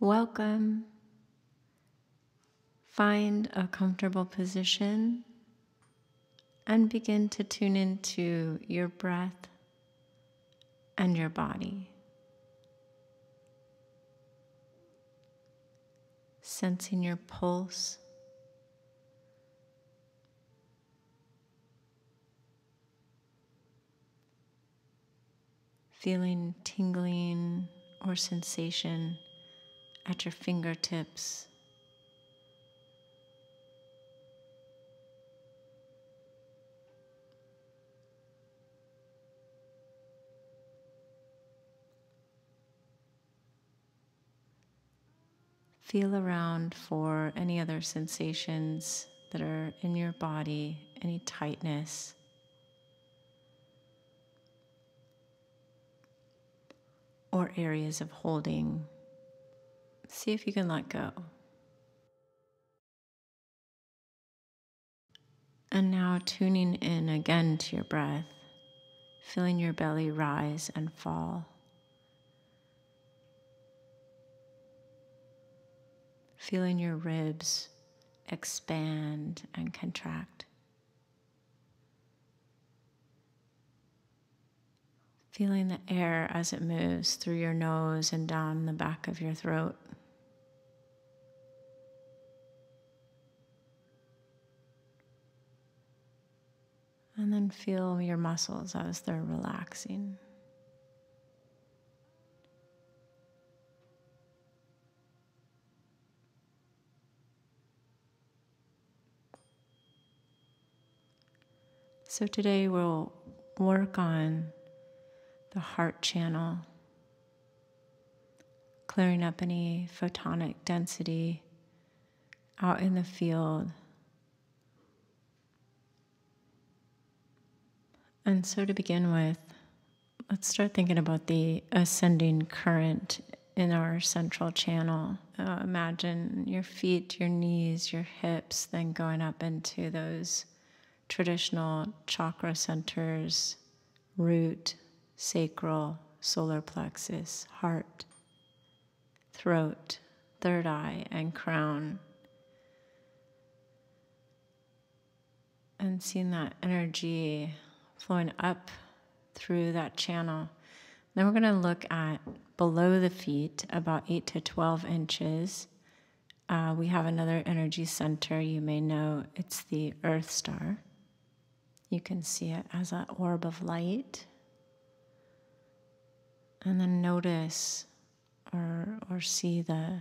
Welcome. Find a comfortable position and begin to tune into your breath and your body. Sensing your pulse. Feeling tingling or sensation at your fingertips. Feel around for any other sensations that are in your body, any tightness. Or areas of holding. See if you can let go. And now tuning in again to your breath, feeling your belly rise and fall. Feeling your ribs expand and contract. Feeling the air as it moves through your nose and down the back of your throat. And then feel your muscles as they're relaxing. So today we'll work on the heart channel, clearing up any photonic density out in the field. And so to begin with, let's start thinking about the ascending current in our central channel. Imagine your feet, your knees, your hips, then going up into those traditional chakra centers, root, sacral, solar plexus, heart, throat, third eye, and crown. And seeing that energy flowing up through that channel. Then we're going to look at below the feet, about 8 to 12 inches. We have another energy center. You may know it's the Earth Star. You can see it as an orb of light. And then notice or see the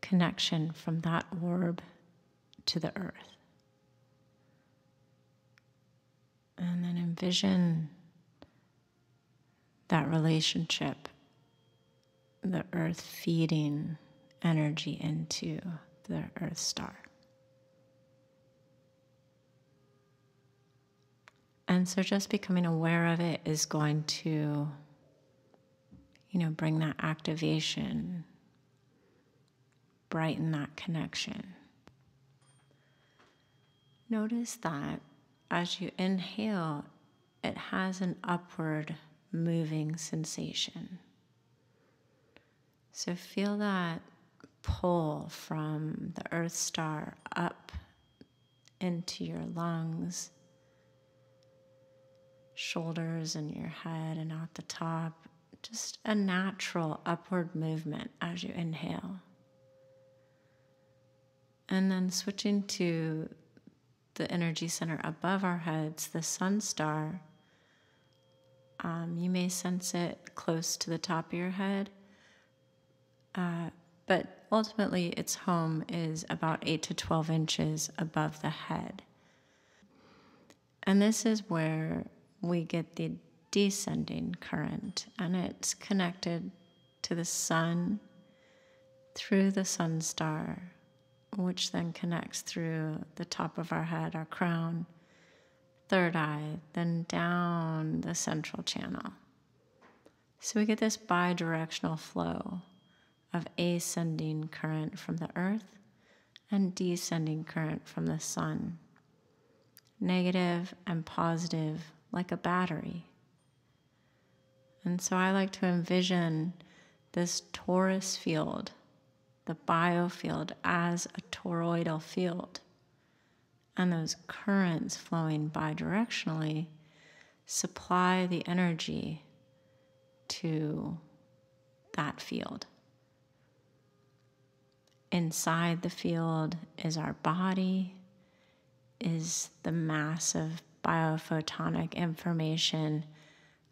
connection from that orb to the earth. And then envision that relationship, the earth feeding energy into the Earth Star. And so just becoming aware of it is going to, bring that activation, brighten that connection. Notice that as you inhale, it has an upward moving sensation. So feel that pull from the Earth Star up into your lungs, shoulders and your head and out the top. Just a natural upward movement as you inhale. And then switching to the energy center above our heads, the Sun Star. You may sense it close to the top of your head, but ultimately its home is about 8 to 12 inches above the head. And this is where we get the descending current, and it's connected to the sun through the Sun Star, which then connects through the top of our head, our crown, third eye, then down the central channel. So we get this bi-directional flow of ascending current from the earth and descending current from the sun, negative and positive, like a battery. And so I like to envision this torus field the biofield as a toroidal field, and those currents flowing bidirectionally supply the energy to that field. Inside the field is our body, is the mass of biophotonic information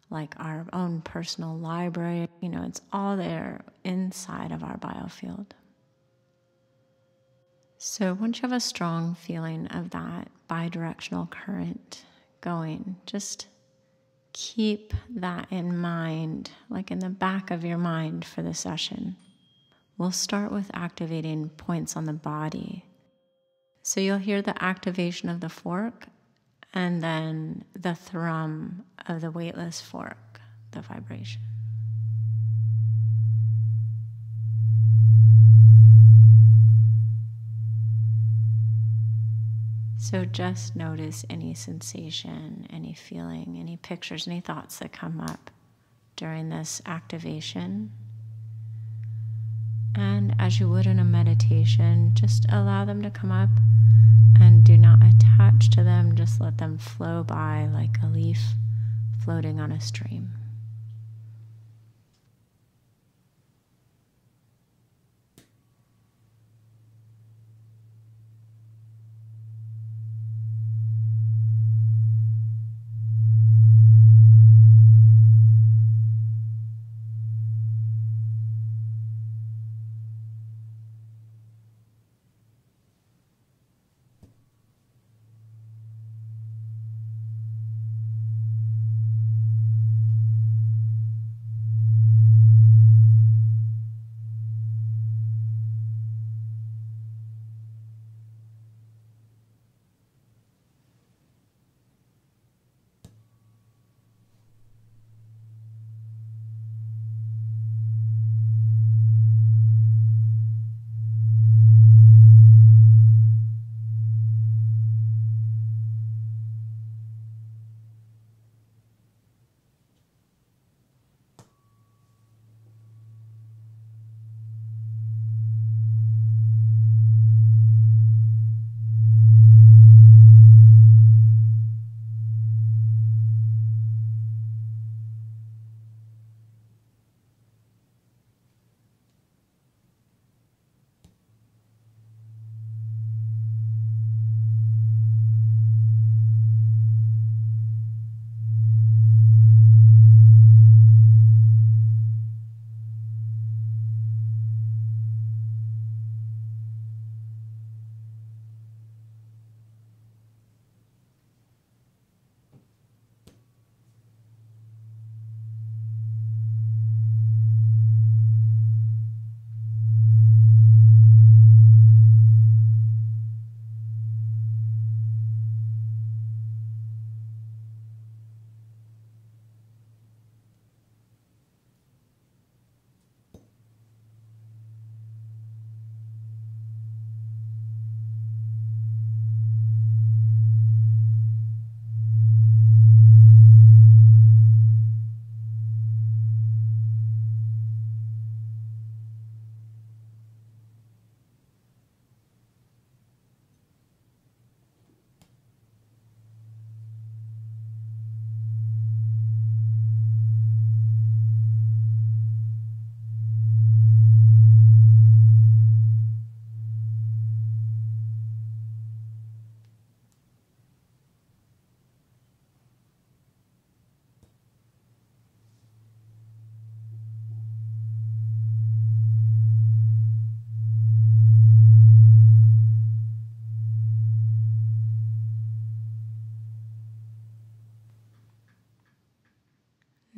like our own personal library. You know, it's all there inside of our biofield. So once you have a strong feeling of that bidirectional current going, just keep that in mind, like in the back of your mind for the session. We'll start with activating points on the body. So you'll hear the activation of the fork and then the thrum of the weightless fork, the vibration. So just notice any sensation, any feeling, any pictures, any thoughts that come up during this activation. And as you would in a meditation, just allow them to come up and do not attach to them. Just let them flow by like a leaf floating on a stream.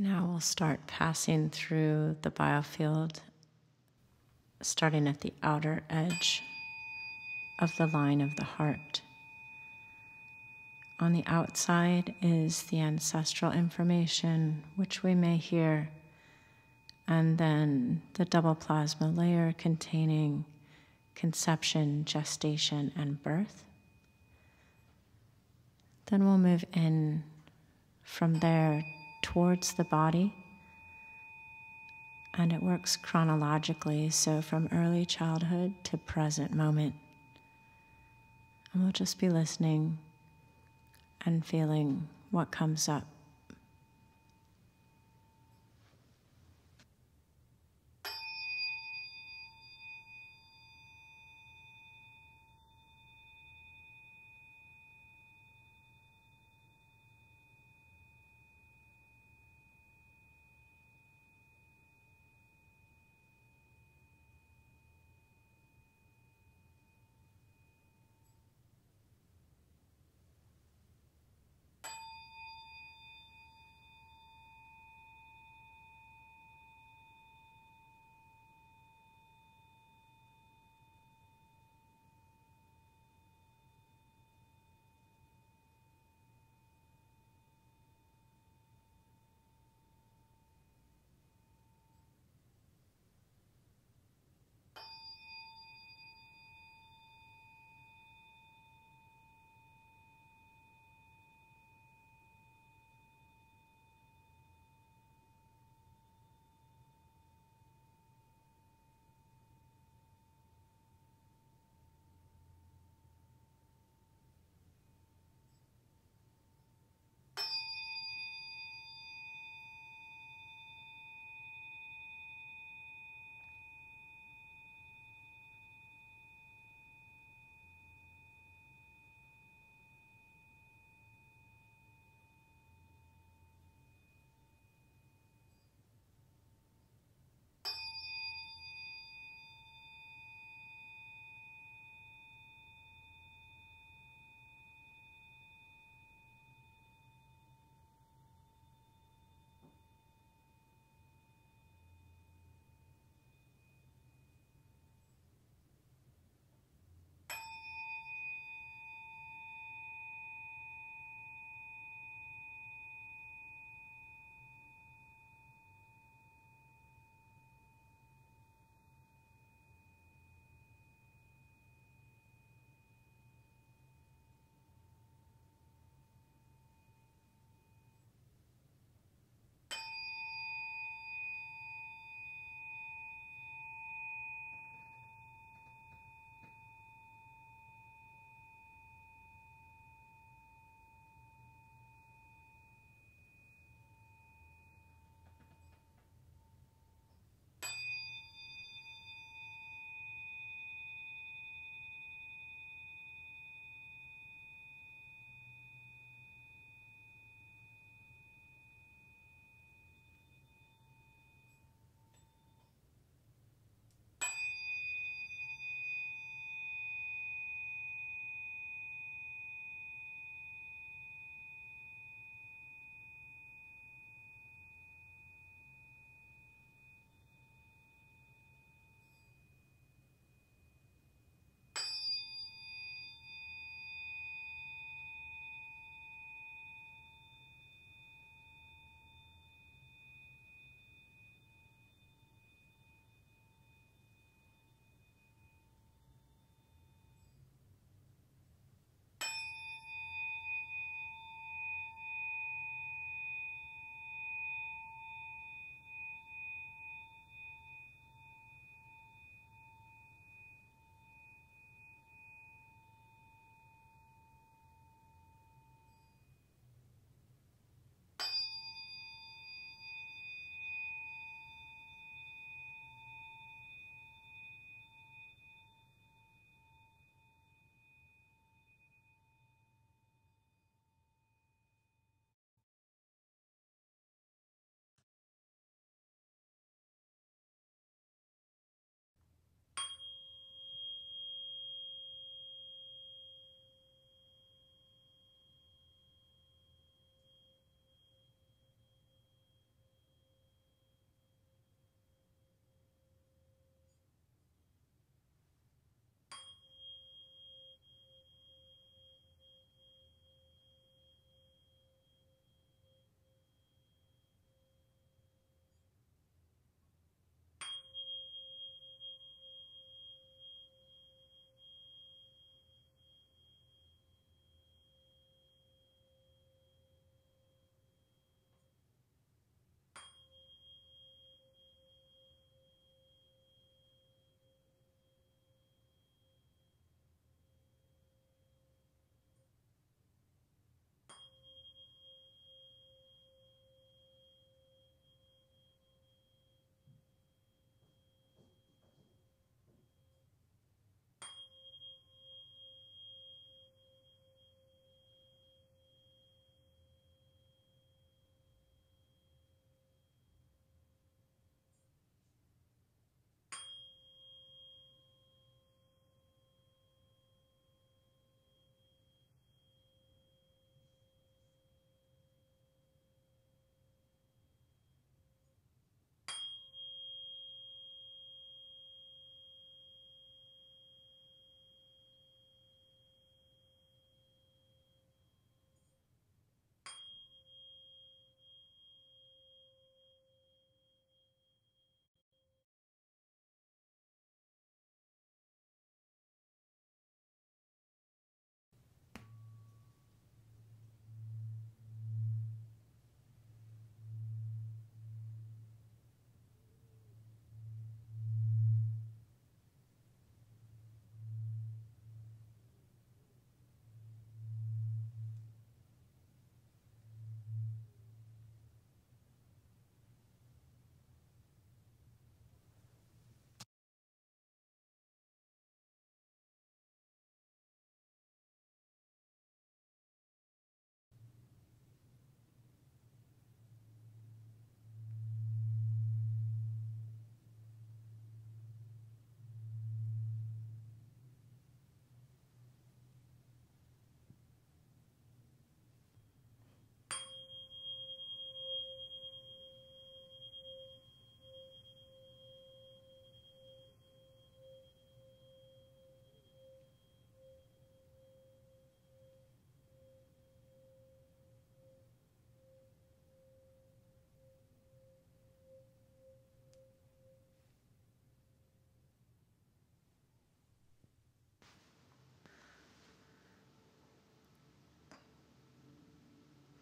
Now we'll start passing through the biofield, starting at the outer edge of the line of the heart. On the outside is the ancestral information, which we may hear, and then the double plasma layer containing conception, gestation, and birth. Then we'll move in from there towards the body and it works chronologically, so from early childhood to present moment. And we'll just be listening and feeling what comes up.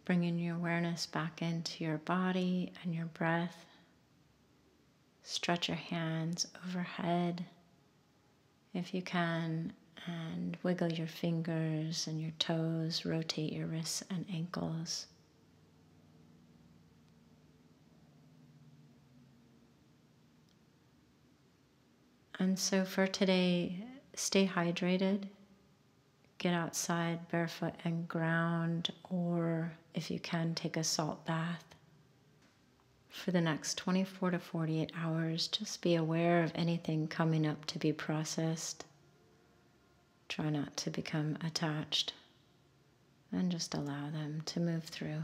bringing your awareness back into your body and your breath. Stretch your hands overhead if you can, and wiggle your fingers and your toes, rotate your wrists and ankles. And so for today, stay hydrated, get outside barefoot and ground, or if you can, take a salt bath. For the next 24 to 48 hours, just be aware of anything coming up to be processed. Try not to become attached and just allow them to move through.